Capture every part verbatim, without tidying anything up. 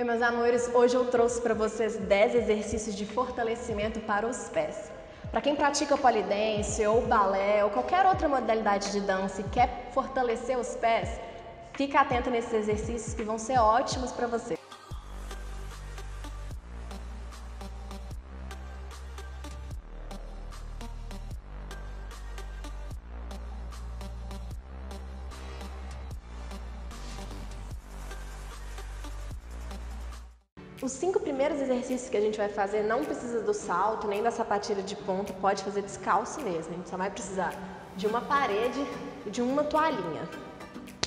Oi, meus amores, hoje eu trouxe para vocês dez exercícios de fortalecimento para os pés. Para quem pratica pole dance ou balé ou qualquer outra modalidade de dança e quer fortalecer os pés, fica atento nesses exercícios que vão ser ótimos para você. Os cinco primeiros exercícios que a gente vai fazer não precisa do salto, nem da sapatilha de ponta, pode fazer descalço mesmo. A gente só vai precisar de uma parede e de uma toalhinha.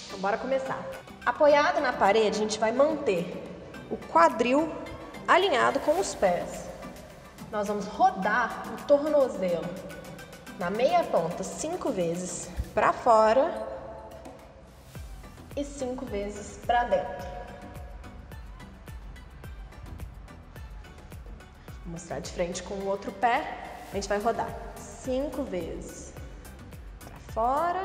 Então bora começar. Apoiado na parede, a gente vai manter o quadril alinhado com os pés. Nós vamos rodar o tornozelo na meia ponta cinco vezes para fora e cinco vezes para dentro. Vou mostrar de frente com o outro pé, a gente vai rodar cinco vezes para fora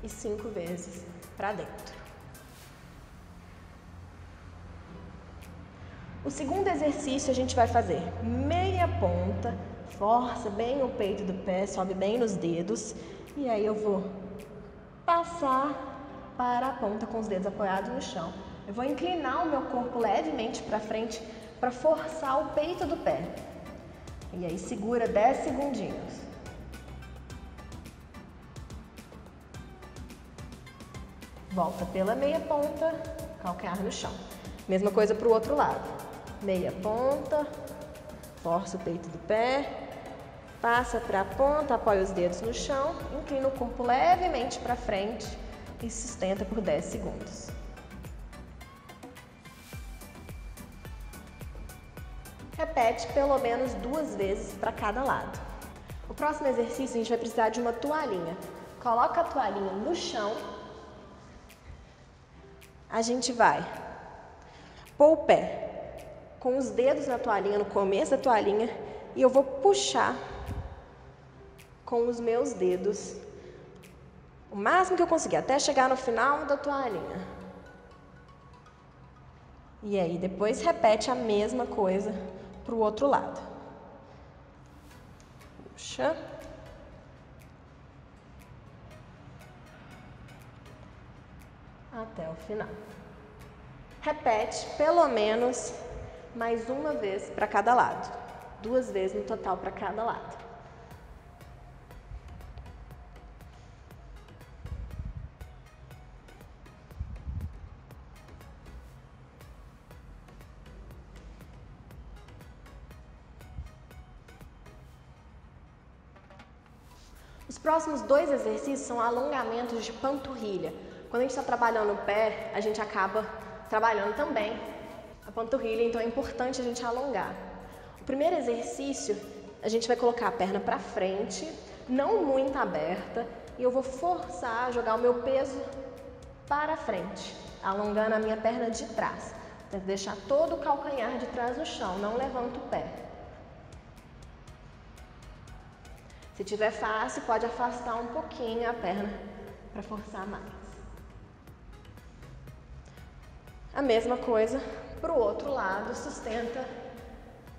e cinco vezes para dentro. O segundo exercício a gente vai fazer meia ponta, força bem o peito do pé, sobe bem nos dedos e aí eu vou passar para a ponta com os dedos apoiados no chão. Eu vou inclinar o meu corpo levemente para frente para forçar o peito do pé. E aí segura dez segundinhos. Volta pela meia ponta, calcanhar no chão. Mesma coisa para o outro lado. Meia ponta, força o peito do pé, passa para a ponta, apoia os dedos no chão, inclina o corpo levemente para frente e sustenta por dez segundos. Repete pelo menos duas vezes para cada lado. O próximo exercício a gente vai precisar de uma toalhinha. Coloca a toalhinha no chão. A gente vai pôr o pé com os dedos na toalhinha, no começo da toalhinha, e eu vou puxar com os meus dedos o máximo que eu conseguir, até chegar no final da toalhinha. E aí depois repete a mesma coisa para o outro lado. Puxa. Até o final. Repete pelo menos mais uma vez para cada lado. Duas vezes no total para cada lado. Os próximos dois exercícios são alongamentos de panturrilha. Quando a gente está trabalhando o pé, a gente acaba trabalhando também a panturrilha, então é importante a gente alongar. O primeiro exercício, a gente vai colocar a perna para frente, não muito aberta, e eu vou forçar a jogar o meu peso para frente, alongando a minha perna de trás. Tento deixar todo o calcanhar de trás no chão, não levanto o pé. Se tiver fácil, pode afastar um pouquinho a perna para forçar mais. A mesma coisa para o outro lado, sustenta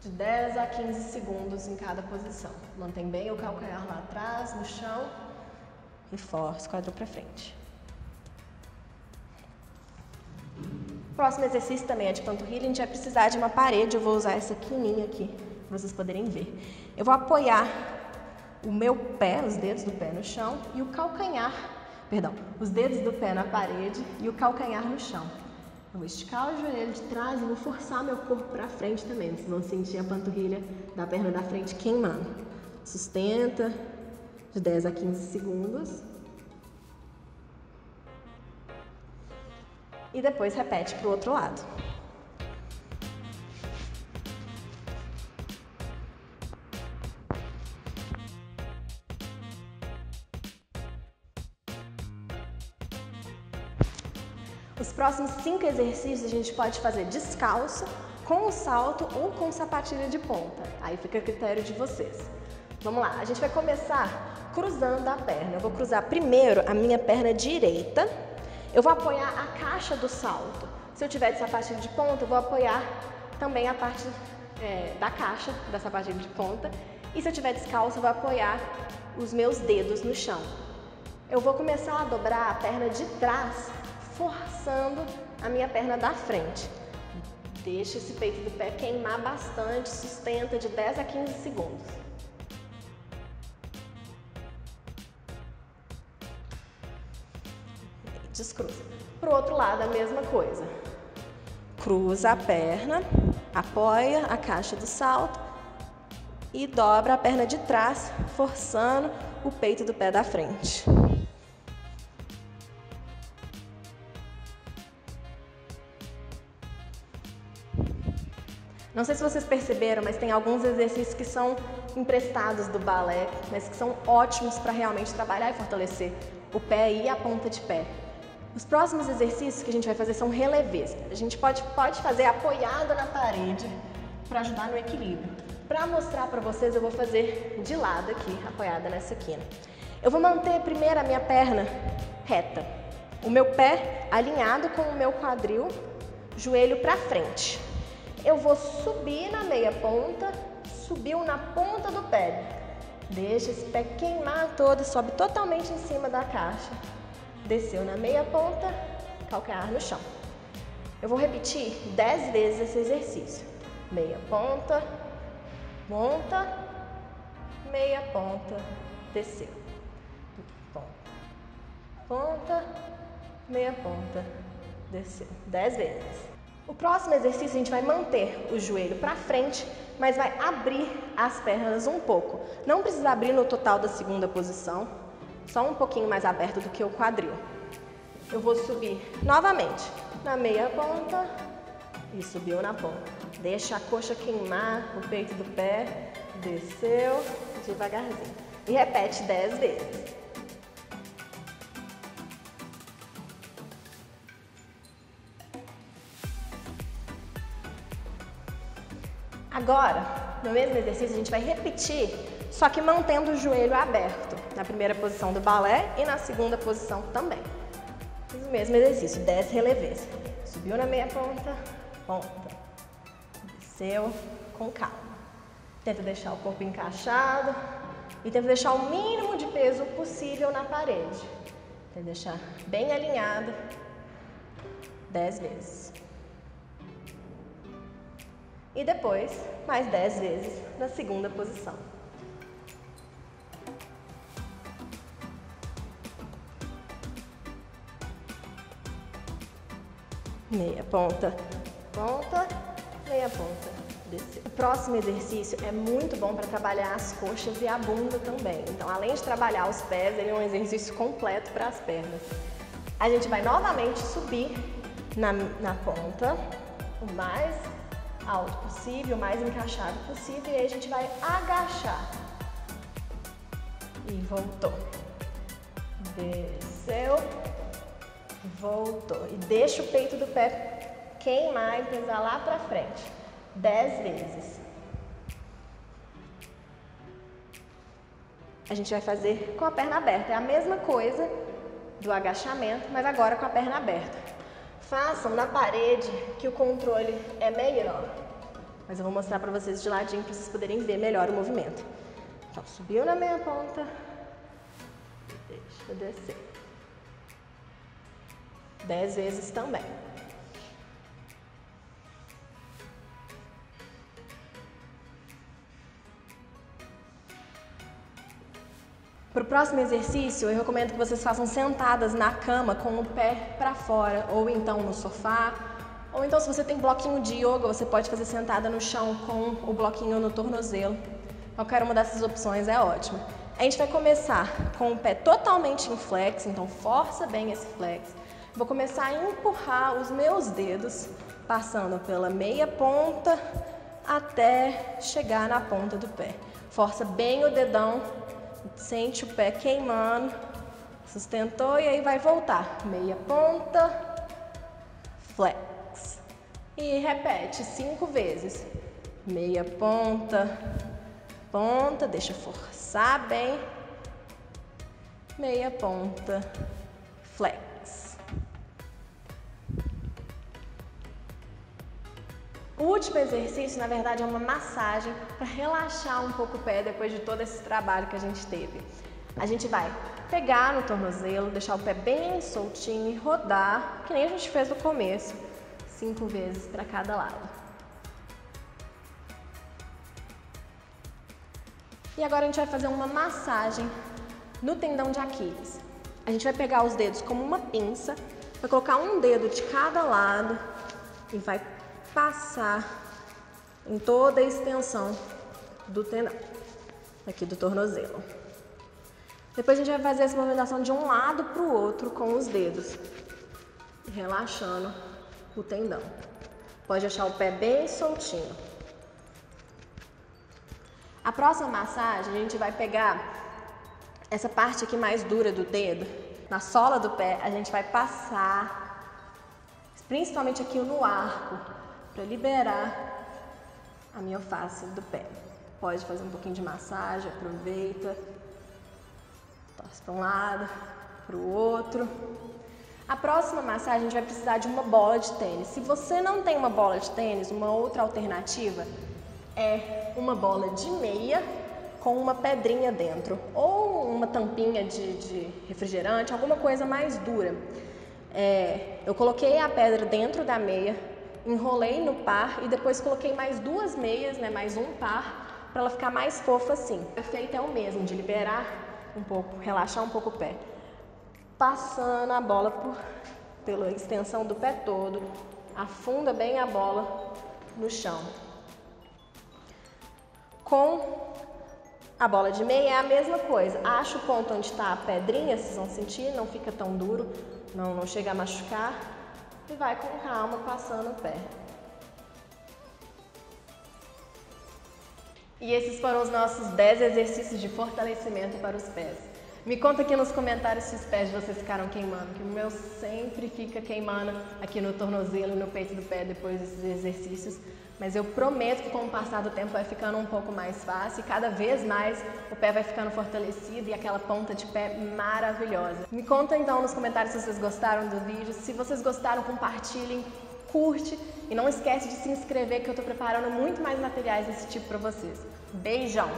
de dez a quinze segundos em cada posição. Mantém bem o calcanhar lá atrás, no chão e força o quadril para frente. O próximo exercício também é de panturrilha, a gente vai precisar de uma parede, eu vou usar essa quininha aqui para vocês poderem ver. Eu vou apoiar o meu pé, os dedos do pé no chão e o calcanhar, perdão, os dedos do pé na parede e o calcanhar no chão. Eu vou esticar o joelho de trás e vou forçar meu corpo para frente também. Vocês vão sentir a panturrilha da perna da frente queimando. Sustenta de dez a quinze segundos. E depois repete para o outro lado. Os próximos cinco exercícios a gente pode fazer descalço, com o salto ou com sapatilha de ponta. Aí fica a critério de vocês. Vamos lá, a gente vai começar cruzando a perna. Eu vou cruzar primeiro a minha perna direita. Eu vou apoiar a caixa do salto. Se eu tiver de sapatilha de ponta, eu vou apoiar também a parte é, da caixa da sapatilha de ponta. E se eu tiver descalço, eu vou apoiar os meus dedos no chão. Eu vou começar a dobrar a perna de trás, forçando a minha perna da frente. Deixa esse peito do pé queimar bastante, sustenta de dez a quinze segundos. Descruza. Pro outro lado, a mesma coisa. Cruza a perna, apoia a caixa do salto e dobra a perna de trás, forçando o peito do pé da frente. Não sei se vocês perceberam, mas tem alguns exercícios que são emprestados do balé, mas que são ótimos para realmente trabalhar e fortalecer o pé e a ponta de pé. Os próximos exercícios que a gente vai fazer são relevés. A gente pode, pode fazer apoiado na parede para ajudar no equilíbrio. Para mostrar para vocês, eu vou fazer de lado aqui, apoiada nessa quina. Eu vou manter primeiro a minha perna reta, o meu pé alinhado com o meu quadril, joelho para frente. Eu vou subir na meia ponta, subiu na ponta do pé. Deixa esse pé queimar todo, sobe totalmente em cima da caixa. Desceu na meia ponta, calcanhar no chão. Eu vou repetir dez vezes esse exercício. Meia ponta, monta, meia ponta, desceu. Ponta, ponta, meia ponta, desceu. dez vezes. O próximo exercício a gente vai manter o joelho para frente, mas vai abrir as pernas um pouco. Não precisa abrir no total da segunda posição, só um pouquinho mais aberto do que o quadril. Eu vou subir novamente na meia ponta e subiu na ponta. Deixa a coxa queimar, o peito do pé, desceu devagarzinho. E repete dez vezes. Agora, no mesmo exercício, a gente vai repetir, só que mantendo o joelho aberto, na primeira posição do balé e na segunda posição também. Fiz o mesmo exercício, dez relevés. Subiu na meia ponta, ponta. Desceu com calma. Tenta deixar o corpo encaixado e tenta deixar o mínimo de peso possível na parede. Tenta deixar bem alinhado, dez vezes. E depois, mais dez vezes na segunda posição. Meia ponta, ponta, meia ponta, desceu. O próximo exercício é muito bom para trabalhar as coxas e a bunda também. Então, além de trabalhar os pés, ele é um exercício completo para as pernas. A gente vai novamente subir na, na ponta, o mais alto possível, o mais encaixado possível, e aí a gente vai agachar. E voltou. Desceu. Voltou. E deixa o peito do pé queimar e pesar lá pra frente. Dez vezes. A gente vai fazer com a perna aberta. É a mesma coisa do agachamento, mas agora com a perna aberta. Façam na parede que o controle é melhor. Mas eu vou mostrar pra vocês de ladinho pra vocês poderem ver melhor o movimento. Então, subiu na meia ponta. Deixa descer. Dez vezes também. Para o próximo exercício, eu recomendo que vocês façam sentadas na cama com o pé para fora, ou então no sofá, ou então se você tem bloquinho de yoga, você pode fazer sentada no chão com o bloquinho no tornozelo. Qualquer uma dessas opções é ótima. A gente vai começar com o pé totalmente em flex, então força bem esse flex. Vou começar a empurrar os meus dedos, passando pela meia ponta até chegar na ponta do pé. Força bem o dedão. Sente o pé queimando, sustentou e aí vai voltar. Meia ponta, flex. E repete cinco vezes. Meia ponta, ponta, deixa forçar bem. Meia ponta, flex. O último exercício, na verdade, é uma massagem para relaxar um pouco o pé depois de todo esse trabalho que a gente teve. A gente vai pegar no tornozelo, deixar o pé bem soltinho e rodar, que nem a gente fez no começo, cinco vezes para cada lado. E agora a gente vai fazer uma massagem no tendão de Aquiles. A gente vai pegar os dedos como uma pinça, vai colocar um dedo de cada lado e vai passar em toda a extensão do tendão, aqui do tornozelo. Depois a gente vai fazer essa movimentação de um lado para o outro com os dedos, relaxando o tendão. Pode deixar o pé bem soltinho. A próxima massagem, a gente vai pegar essa parte aqui mais dura do dedo, na sola do pé, a gente vai passar, principalmente aqui no arco, para liberar a miofáscia do pé. Pode fazer um pouquinho de massagem, aproveita. Torce para um lado, para o outro. A próxima massagem a gente vai precisar de uma bola de tênis. Se você não tem uma bola de tênis, uma outra alternativa é uma bola de meia com uma pedrinha dentro. Ou uma tampinha de, de refrigerante, alguma coisa mais dura. É, eu coloquei a pedra dentro da meia, enrolei no par e depois coloquei mais duas meias, né, mais um par, para ela ficar mais fofa assim. O efeito é o mesmo, de liberar um pouco, relaxar um pouco o pé, passando a bola por, pela extensão do pé todo, afunda bem a bola no chão. Com a bola de meia é a mesma coisa, acha o ponto onde está a pedrinha, vocês vão sentir, não fica tão duro, não, não chega a machucar, e vai com calma passando o pé. E esses foram os nossos dez exercícios de fortalecimento para os pés. Me conta aqui nos comentários se os pés de vocês ficaram queimando, que o meu sempre fica queimando aqui no tornozelo e no peito do pé depois desses exercícios. Mas eu prometo que com o passar do tempo vai ficando um pouco mais fácil e cada vez mais o pé vai ficando fortalecido e aquela ponta de pé maravilhosa. Me conta então nos comentários se vocês gostaram do vídeo. Se vocês gostaram, compartilhem, curte e não esquece de se inscrever que eu tô preparando muito mais materiais desse tipo pra vocês. Beijão!